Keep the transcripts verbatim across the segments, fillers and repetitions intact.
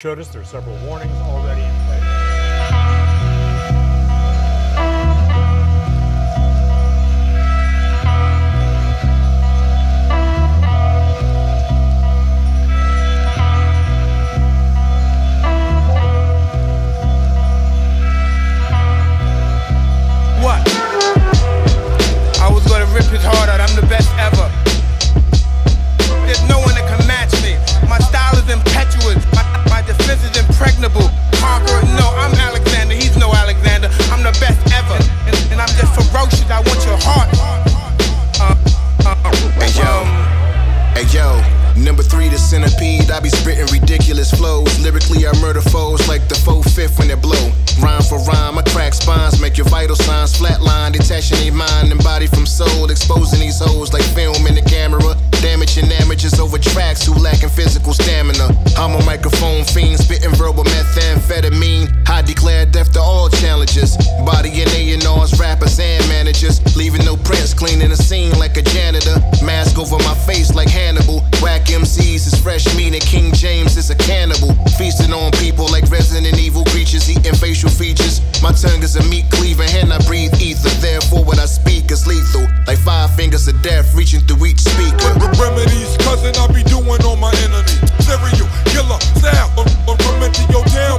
Showed us there are several warnings already in place. What? I was gonna rip his heart out, I'm the best ever. There's no one that can match me. My style is impetuous. This is impregnable, conqueror, no, I'm Alexander, he's no Alexander, I'm the best ever, and, and I'm just ferocious, I want your heart. Uh, uh, hey yo, hey yo, number three the centipede, I be spitting ridiculous flows, lyrically I murder foes like the four fifth when it blow, rhyme for rhyme, I crack spines, make your vital signs flatline, detaching their mind and body from soul, exposing these hoes like film in the camera, damaging amateurs over tracks who lacking physical stamina. I'm a microphone fiend, spitting verbal methamphetamine. I declare death to all challenges. Body and A and R's, rappers and managers, leaving no prints, cleaning the scene like a janitor. Mask over my face like Hannibal. Whack M Cs is fresh meat and King James is a cannibal. Feasting on people like Resident Evil creatures, eating facial features. My tongue is a meat cleaver and I breathe ether. Therefore what I speak is lethal, like five fingers of death reaching through each speaker. Remedies, cousin, I be doing on my enemy. Serial killer, sound, or Remedial down.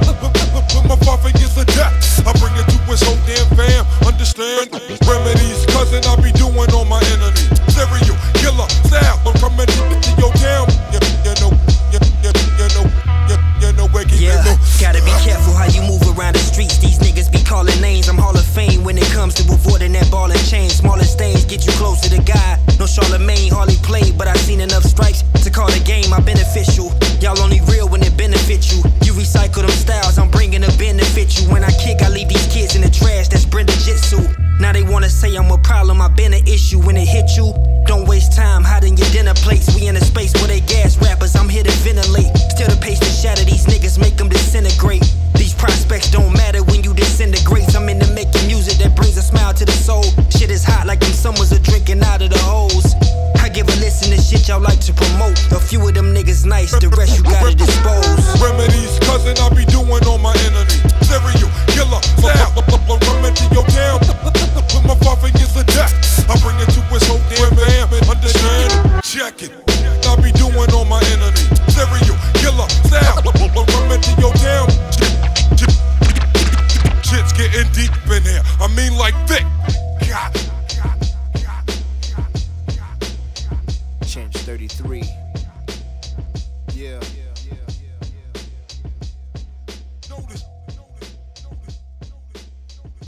Put my father is a death. I bring it to his whole damn fam. Understand? Remedies, cousin, I be doing on my enemy. Serial killer, sound, or Remedial down. You, you know, you, you, you know, you, you know, where you yeah, gotta be careful how you move around the streets. These niggas be calling names. I'm Hall of Fame when it comes to avoiding that ball and chain. Smallest things get you closer to God. No Charlemagne, hardly played, but I seen enough stripes to call the game. I'm beneficial. Y'all only